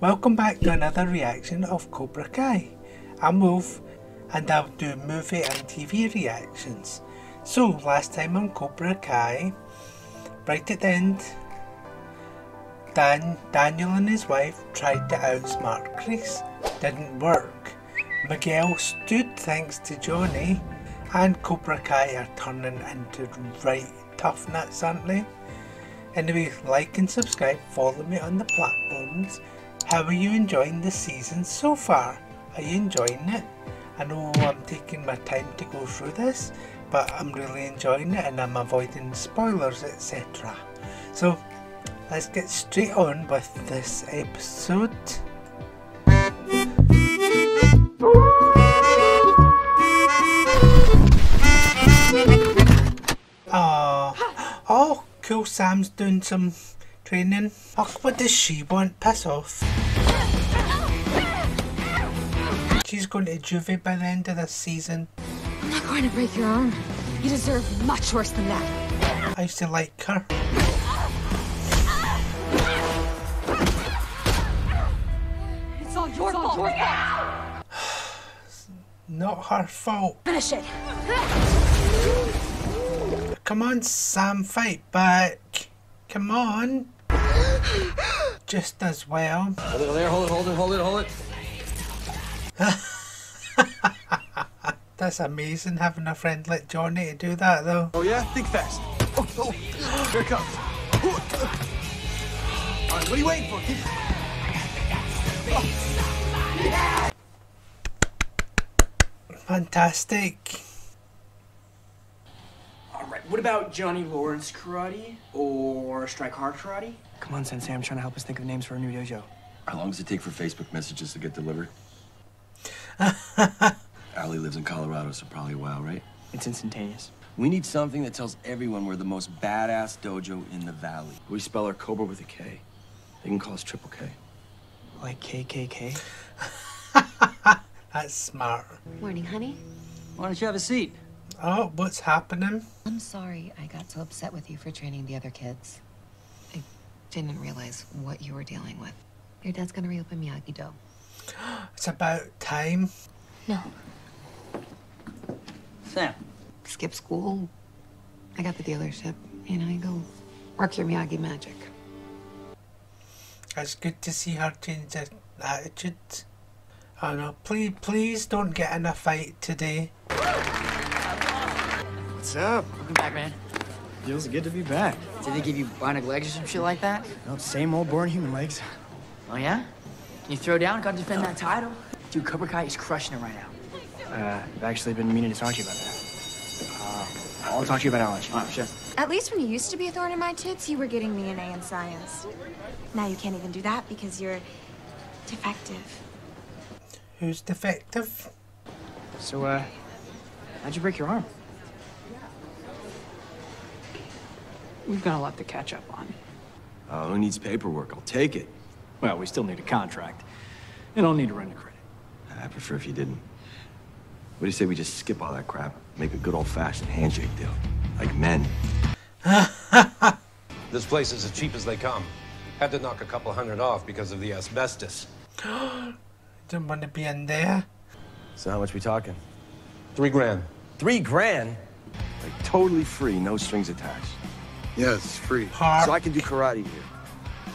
Welcome back to another reaction of Cobra Kai. I'm Wolf and I'll do movie and TV reactions. So last time on Cobra Kai, right at the end, Daniel and his wife tried to outsmart Kreese. Didn't work. Miguel stood thanks to Johnny, and Cobra Kai are turning into right tough nuts, aren't they? Anyway, like and subscribe, follow me on the platforms. How are you enjoying the season so far? Are you enjoying it? I know I'm taking my time to go through this, but I'm really enjoying it and I'm avoiding spoilers, etc. So let's get straight on with this episode. Oh, cool, Sam's doing some training. Fuck, what does she want? Piss off. She's going to juvie by the end of this season. I'm not going to break your arm. You deserve much worse than that. I used to like her. It's all your fault. Not her fault. Finish it. Come on, Sam, fight back. Come on. Just as well. Hold it there, hold it. That's amazing having a friend like Johnny to do that though. Oh yeah? Think fast. Oh. Here it comes. Alright, what are you waiting for? Keep... Oh. Yeah. Fantastic. Alright, what about Johnny Lawrence Karate or Strike Hard Karate? Come on, Sensei, I'm trying to help us think of names for our new dojo. How long does it take for Facebook messages to get delivered? Allie lives in Colorado, so probably a while, right? It's instantaneous. We need something that tells everyone we're the most badass dojo in the valley. We spell our Cobra with a K. They can call us Triple K. Like KKK? That's smart. Morning, honey. Why don't you have a seat? Oh, what's happening? I'm sorry I got so upset with you for training the other kids. I didn't realize what you were dealing with. Your dad's gonna reopen Miyagi-Do. It's about time. No. Sam. Skip school. I got the dealership. You know, you go work your Miyagi magic. It's good to see her change her attitude. Oh no, please don't get in a fight today. What's up? Welcome back, man. Feels good to be back. Did they give you bionic legs or some shit like that? No, same old born human legs. Oh yeah? Can you throw down? Gotta defend that title. Dude, Cobra Kai is crushing it right now. I've actually been meaning to talk to you about that. I'll talk to you about it at lunch. Alright, sure. At least when you used to be a thorn in my tits, you were getting me an A in science. Now you can't even do that because you're defective. Who's defective? So, how'd you break your arm? We've got a lot to catch up on. Who needs paperwork? I'll take it. Well, we still need a contract. And I'll need to run the credit. I prefer if you didn't. What do you say we just skip all that crap, make a good old-fashioned handshake deal? Like men. This place is as cheap as they come. Had to knock a couple hundred off because of the asbestos. Didn't want to be in there. So how much we talking? $3 grand. $3 grand? Like totally free, no strings attached. Yeah, it's free. Park. So I can do karate here.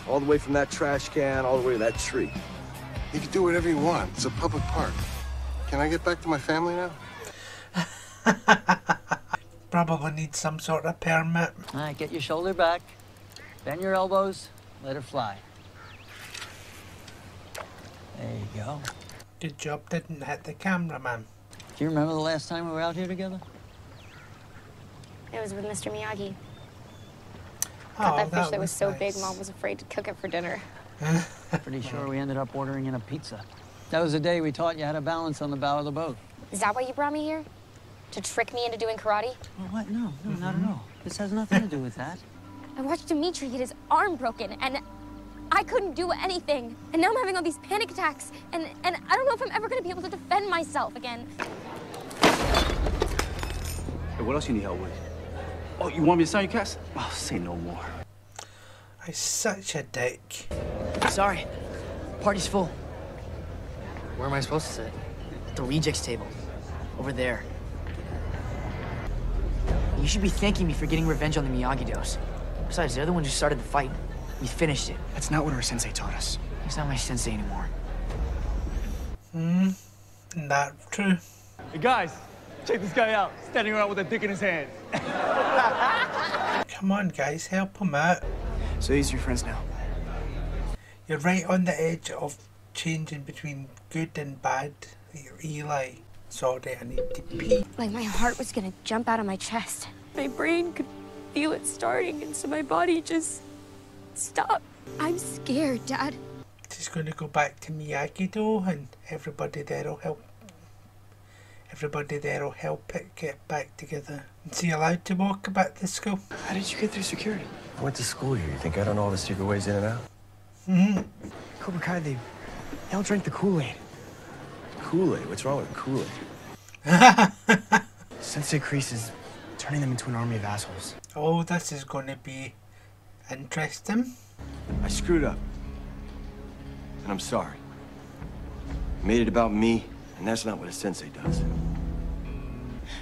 All the way from that trash can, all the way to that tree. You can do whatever you want. It's a public park. Can I get back to my family now? Probably need some sort of permit. All right, get your shoulder back. Bend your elbows. Let her fly. There you go. Good job didn't hit the cameraman. Do you remember the last time we were out here together? It was with Mr. Miyagi. Got that fish that was so big, Mom was afraid to cook it for dinner. Pretty sure we ended up ordering in a pizza. That was the day we taught you how to balance on the bow of the boat. Is that why you brought me here? To trick me into doing karate? Well, what? No, not at all. This has nothing to do with that. I watched Dimitri get his arm broken, and I couldn't do anything. And now I'm having all these panic attacks, and I don't know if I'm ever going to be able to defend myself again. Hey, what else you need help with? Oh, you want me to sign your cast? Oh, say no more. I'm such a dick. Sorry. Party's full. Where am I supposed to sit? At the rejects table. Over there. You should be thanking me for getting revenge on the Miyagi-Dos. Besides, they're the ones who started the fight. We finished it. That's not what our sensei taught us. He's not my sensei anymore. Hmm. Not true. Hey guys, check this guy out. Standing around with a dick in his hand. Come on guys, help him out. So these are your friends now? You're right on the edge of changing between good and bad. Eli, sorry, I need to pee. Like my heart was gonna jump out of my chest. My brain could feel it starting, and so my body just stopped. I'm scared, Dad. She's gonna go back to Miyagi-Do, and everybody there'll help it get back together. Is he allowed to walk about the school? How did you get through security? I went to school here. You think I don't know all the secret ways in and out? Mm-hmm. Cobra Kai, they all drank the Kool-Aid. Kool-Aid? What's wrong with Kool-Aid? Sensei Kreese is turning them into an army of assholes. Oh, this is gonna be interesting. I screwed up. And I'm sorry. I made it about me, and that's not what a sensei does.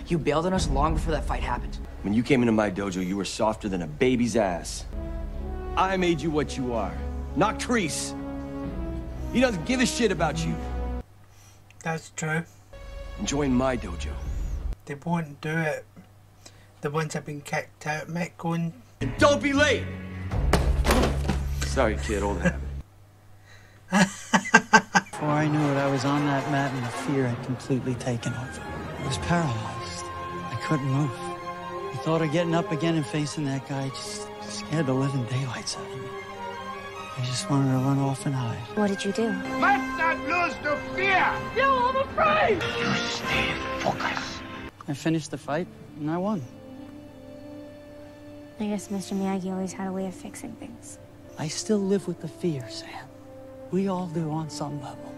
You bailed on us long before that fight happened. When you came into my dojo, you were softer than a baby's ass. I made you what you are. Not Kreese. He doesn't give a shit about you. That's true. And join my dojo. They won't do it. The ones have been kicked out might go in. And don't be late! Sorry, kid, old habit. Before I knew it, I was on that mat and the fear had completely taken over. I was paralyzed. I couldn't move. The thought of getting up again and facing that guy just scared the living daylights out of me. I just wanted to run off and hide. What did you do? Let's not lose the fear! No, I'm afraid! You stay focused. I finished the fight and I won. I guess Mr. Miyagi always had a way of fixing things. I still live with the fear, Sam. We all do on some level.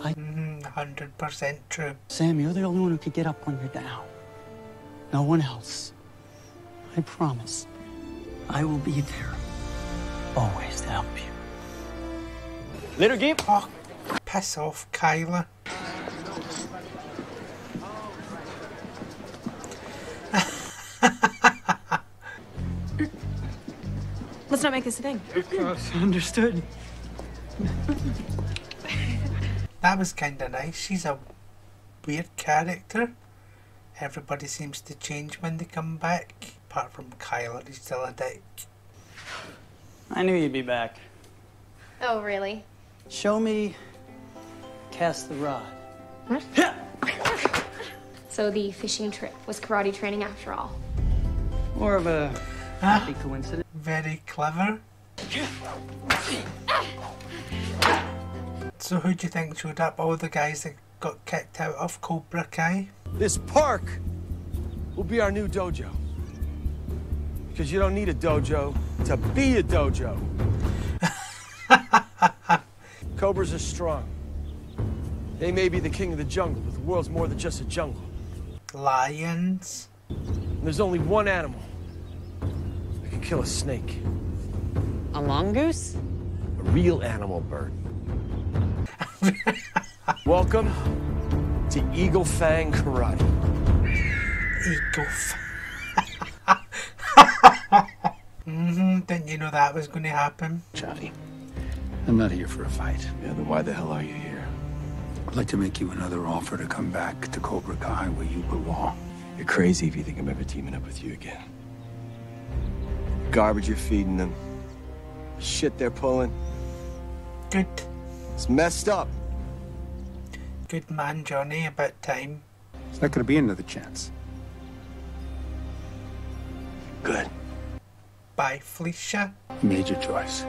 100% true. Sam, you're the only one who could get up when you're down. No one else. I promise. I will be there. Always to help you. Later, game. Oh, piss off, Kyler. Let's not make this a thing. Understood. That was kind of nice. She's a weird character. Everybody seems to change when they come back. Apart from Kyler, he's still a dick. I knew you'd be back. Oh, really? Show me cast the rod. What? So the fishing trip was karate training after all. More of a happy coincidence. Very clever. So who do you think showed up? All the guys that got kicked out of Cobra Kai? This park will be our new dojo. Because you don't need a dojo to be a dojo. Cobras are strong. They may be the king of the jungle, but the world's more than just a jungle. Lions? And there's only one animal that can kill a snake. A mongoose? A real animal bird. Welcome to Eagle Fang Karate. Eagle Fang. Didn't you know that was going to happen? Johnny, I'm not here for a fight. Yeah, then why the hell are you here? I'd like to make you another offer to come back to Cobra Kai where you belong. You're crazy if you think I'm ever teaming up with you again. The garbage you're feeding them. The shit they're pulling. Good. It's messed up. Good man, Johnny, about time. It's not going to be another chance. Good. Bye, Felicia. You made your choice.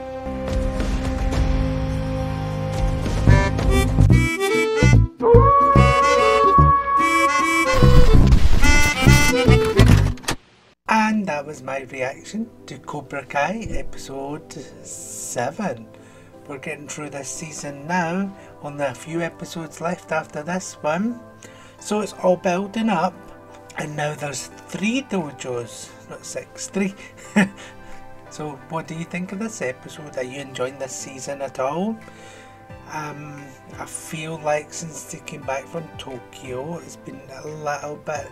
And that was my reaction to Cobra Kai episode 7. We're getting through this season now, only a few episodes left after this one. So it's all building up, and now there's 3 dojos, not 6, 3. So what do you think of this episode? Are you enjoying this season at all? I feel like since they came back from Tokyo, it's been a little bit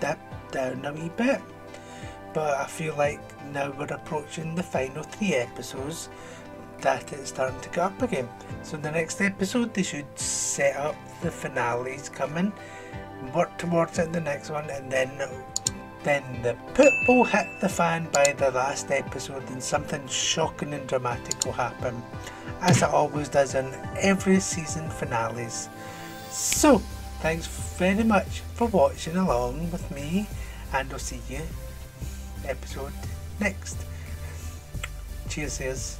dipped down a wee bit, but I feel like now we're approaching the final 3 episodes that it's starting to go up again. So in the next episode they should set up the finales coming, work towards it in the next one, and then the poop will hit the fan by the last episode and something shocking and dramatic will happen, as it always does in every season finales. So thanks very much for watching along with me, and I'll see you episode next. Cheers.